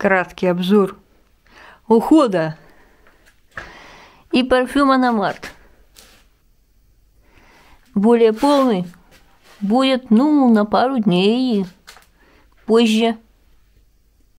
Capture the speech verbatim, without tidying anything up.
краткий обзор ухода и парфюма на март. Более полный будет, ну, на пару дней позже.